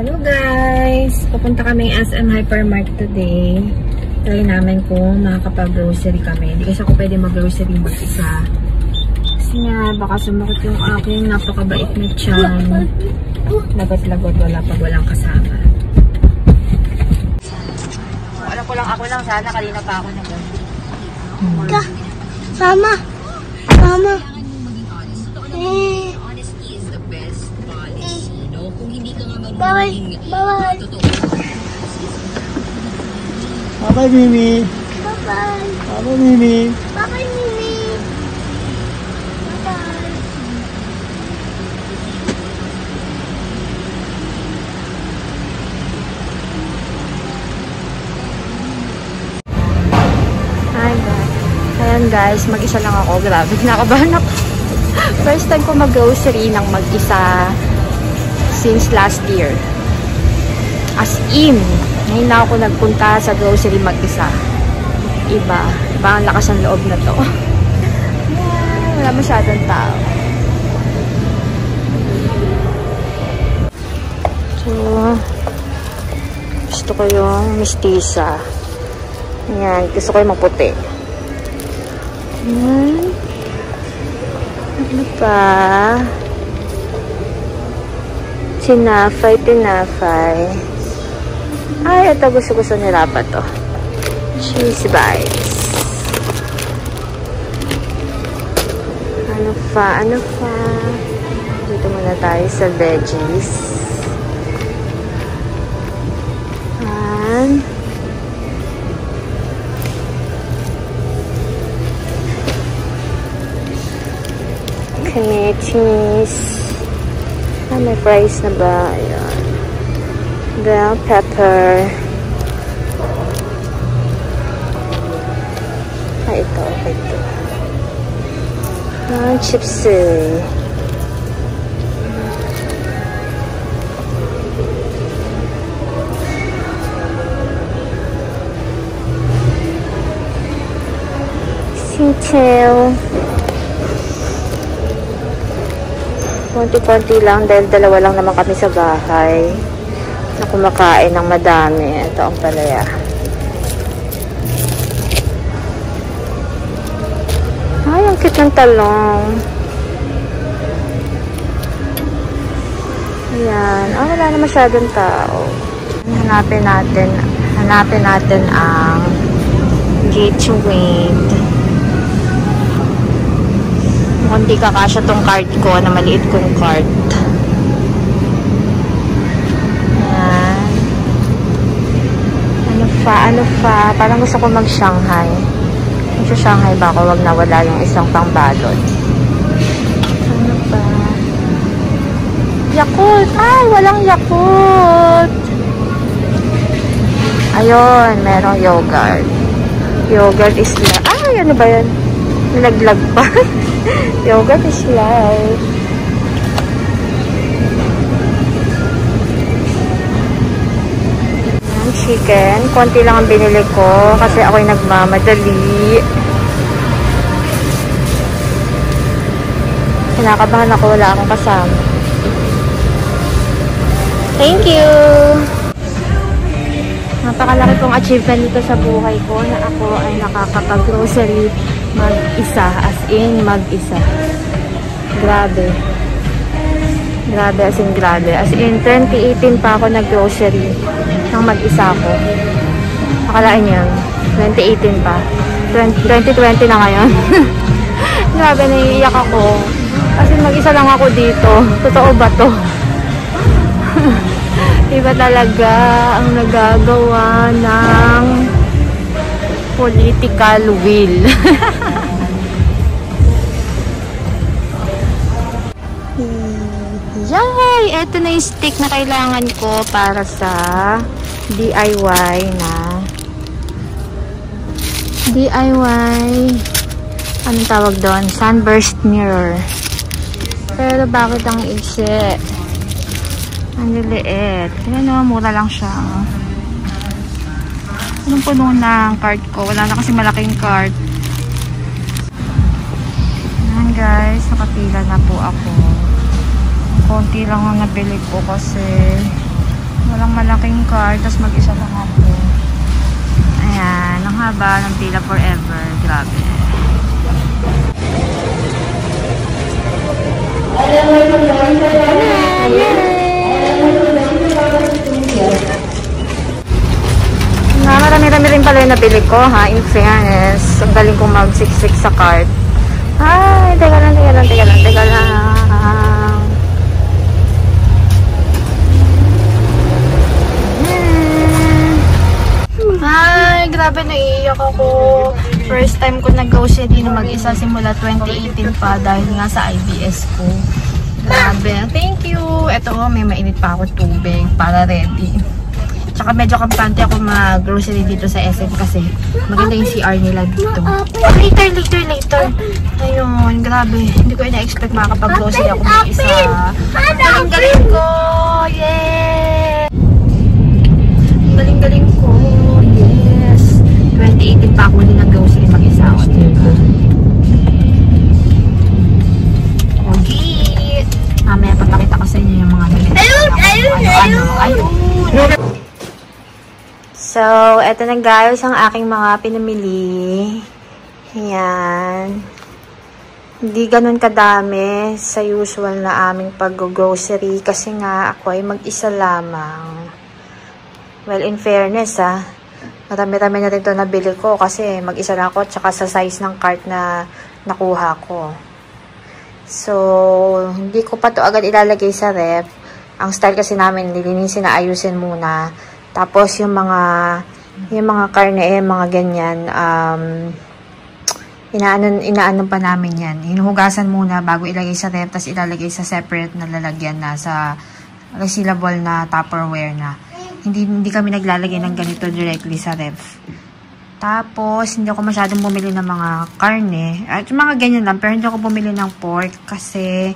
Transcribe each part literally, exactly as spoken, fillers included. Hello guys! Pupunta kami S M Hypermarket today. Try namin kung makakapag-grocery kami. Hindi kasi ako pwede mag-grocery mag-isa. Kasi nga, baka sumakot yung aking napakabait na tiyan. Lagot-lagot, wala pag walang kasama. So, alam ko lang, ako lang sana. Kalina pa ako naman. Hmm. Mama! Mama! Eh! Bye! Bye! Bye-bye, Mimi! Bye-bye! Bye-bye, Mimi! Bye-bye, Mimi! Bye-bye! Hi guys! Ayan guys, mag-isa lang ako. Grabe, kinakabahan ako. First time ko mag-grocery ng mag-isa. Since last year. As in, ngayon na ako nagpunta sa grocery mag-isa. Iba. Iba ang lakas ng loob na to. Wala masyadong tao. So, gusto ko yung mistisa. Ayan. Gusto ko yung maputi. Ayan. Ano pa? Tinafay, tinafay. Ay, ito gusto-gusto nila pa to. Cheese bites. Ano pa? Ano pa? Dito muna tayo sa veggies. Ayan. Okay, cheese. Ah, may fries na ba? Ayan. Bell pepper. Ah, ito. Ito. Ah, chips. Singtail. Konti-konti lang dahil dalawa lang naman kami sa bahay na kumakain ng madami. Ito ang palaya. Ay, ang cute ng talong. Ayan. Oh, wala na masyadong tao. Hanapin natin, hanapin natin ang gateway. Hindi kakasya tong card ko na maliit kong card. Ayan. Ano fa? Ano fa? Parang gusto ko mag-Shanghai. Mag-Shanghai ba ako? Wag nawala yung isang pangbalot. Ano ba? Yakult! Ay! Walang Yakult! Ayun! Merong yogurt. Yogurt is love. Ay! Ano ba yan? Naglag pa. Yogurt is life. Chicken. Konti lang ang binili ko kasi ako'y nagmamadali. Kinakabahan ako. Wala akong kasama. Thank you! Napakalaki kong achievement nito sa buhay ko na ako ay nakakapag-grocery mag-isa. As in, mag-isa. Grabe. Grabe, as in, grabe. As in, twenty eighteen pa ako nag-grocery ng mag-isa ko. Akalain niyo, twenty eighteen pa. twenty twenty na ngayon. Grabe, naiiyak ako. As in, mag-isa lang ako dito. Totoo ba to? Iba talaga ang nagagawa ng political will. Yay! Ito na yung stick na kailangan ko para sa D I Y na D I Y anong tawag doon? Sunburst mirror. Pero bakit ang iksi? Ang liliit. Kaya naman mura lang siya. Punong-puno na ang cart ko. Wala na kasi malaking cart. Ayan guys, nakapila na po ako. Konti lang ang napili ko kasi Walang malaking car, tapos mag-isa lang ako. Ayan, ang haba ng pila forever. Grabe. Marami-rami rin pala yung nabili ko, ha? In fairness, ang galing kong magsiksik sa cart. Ay, teka lang, teka lang, teka lang, teka lang. Ay, grabe, naiiyak ako. First time ko nag-grocery na mag-isa simula twenty eighteen pa dahil nga sa I B S ko. Grabe. Thank you. Eto, oh, may mainit pa ako tubig para ready. Tsaka medyo kampante ako mag-grocery dito sa S M kasi maganda yung C R nila dito. Later, later, later. Ayun, grabe. Hindi ko ina-expect makakapag-grocery ako mag-isa. Galing-galing ko! Yes! Galing-galing ko. Yes! twenty eighteen pa ako din nag-grocery mag-isa ako, diba? Mamaya papakita ko sa inyo yung mga nilipin. Ayun! Ayun! Ayun! Ayun! So, eto na guys ang aking mga pinamili. Ayan. Hindi ganun kadami sa usual na aming pag-grocery kasi nga ako ay mag-isa lamang. Well, in fairness ah, marami-rami na rin ito nabili ko kasi mag-isa lang ako tsaka sa size ng cart na nakuha ko. So, hindi ko pa to agad ilalagay sa ref. Ang style kasi namin, lilinisin na ayusin muna. Tapos, yung mga, yung mga karne, eh, mga ganyan, um, inaanon, inaanon pa namin yan. Hinuhugasan muna bago ilagay sa ref, tapos ilalagay sa separate na lalagyan na, sa resealable na Tupperware na. Hindi, hindi kami naglalagay ng ganito directly sa ref. Tapos, hindi ako masyadong bumili ng mga karne. At mga ganyan lang. Pero hindi ako bumili ng pork kasi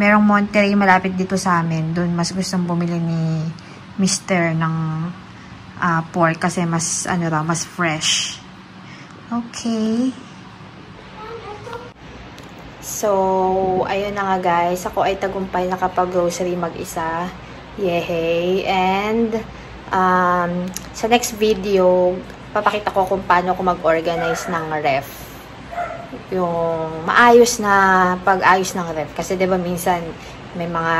merong Monterey malapit dito sa amin. Doon mas gustong bumili ni Mister ng uh, pork kasi mas, ano raw, mas fresh. Okay. So, ayun na nga guys. Ako ay tagumpay nakapag-grocery mag-isa. Yehey. And, um, sa next video, papakita ko kung paano ko mag-organize ng ref. Yung maayos na pag-ayos ng ref. Kasi diba minsan may mga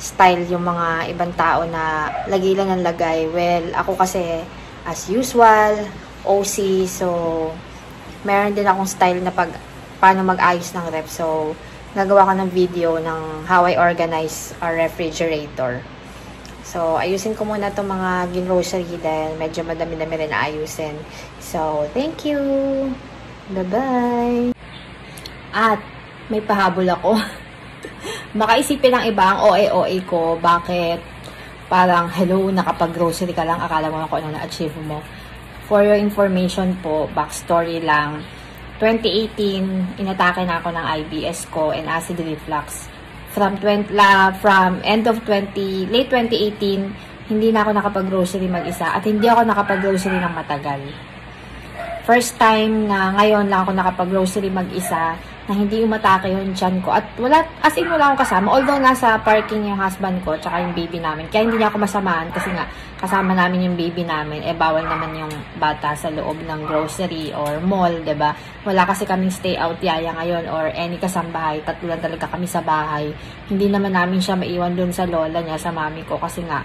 style yung mga ibang tao na lagay lang ang lagay. Well, ako kasi as usual, O C. So, meron din akong style na pag, paano mag-ayos ng ref. So, nagawa ko ng video ng how I organize our refrigerator. So, ayusin ko muna itong mga grocery dahil medyo madami-dami rin ayusin. So, thank you! Bye-bye! At, may pahabol ako. Makaisipin ng iba ang O A O A ko. Bakit? Parang, hello, nakapag-grocery ka lang. Akala mo ako anong na-achieve mo. For your information po, backstory lang. twenty eighteen, inatake na ako ng I B S ko and acid reflux. From twenty, la, from end of twenty, late twenty eighteen, hindi na ako nakapag-grocery mag-isa at hindi ako nakapag-grocery ng matagal. First time na ngayon lang ako nakapag-grocery mag-isa na hindi umatake yung tiyan ko at wala, as in wala akong kasama, although nasa parking yung husband ko tsaka yung baby namin, kaya hindi niya ako masamaan kasi nga kasama namin yung baby namin, eh bawal naman yung bata sa loob ng grocery or mall, diba? Wala kasi kaming stay out yaya ngayon or any kasambahay, tatulan talaga kami sa bahay. Hindi naman namin siya maiwan dun sa lola niya, sa mami ko kasi nga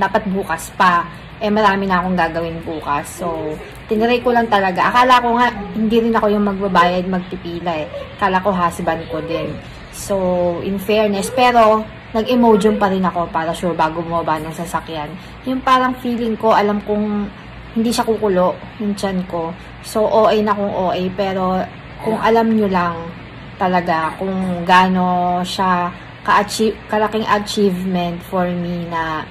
dapat bukas pa. Eh, marami na akong gagawin bukas. So, tinry ko lang talaga. Akala ko nga, hindi rin ako yung magbabayad, magpipila eh. Akala ko husband ko din. So, in fairness, pero nag-emojum pa rin ako para sure bago bumaba ng sasakyan. Yung parang feeling ko, alam kong hindi siya kukulo, yung tiyan ko. So, O A na kung O A, pero kung alam nyo lang talaga kung gaano siya ka-achieve, kalaking achievement for me na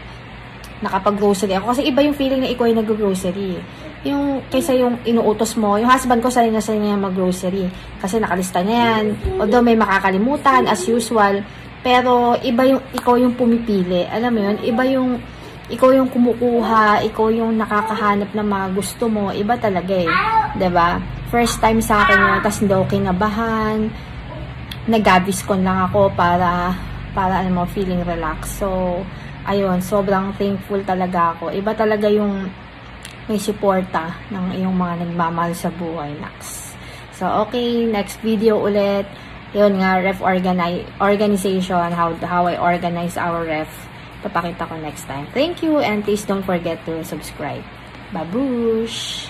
nakapag-grocery ako. Kasi iba yung feeling na ikaw ay nag-grocery. Yung, kaysa yung inuutos mo, yung husband ko sanay na sanay niya mag-grocery. Kasi nakalista na yan. Although may makakalimutan, as usual. Pero, iba yung, ikaw yung pumipili. Alam mo yun? Iba yung, ikaw yung kumukuha, ikaw yung nakakahanap ng mga gusto mo. Iba talaga eh. Diba? First time sa akin yun, tas hindi ako kinabahan. Nag-gaviscon lang ako para, para, ano mo, feeling relax. So, ayun, sobrang thankful talaga ako. Iba talaga yung may suporta ng iyong mga nagmamahal sa buhay, Nax. So, okay, next video ulit. Yun nga, ref organize, organization, how, how I organize our ref. Papakita ko next time. Thank you, and please don't forget to subscribe. Babush!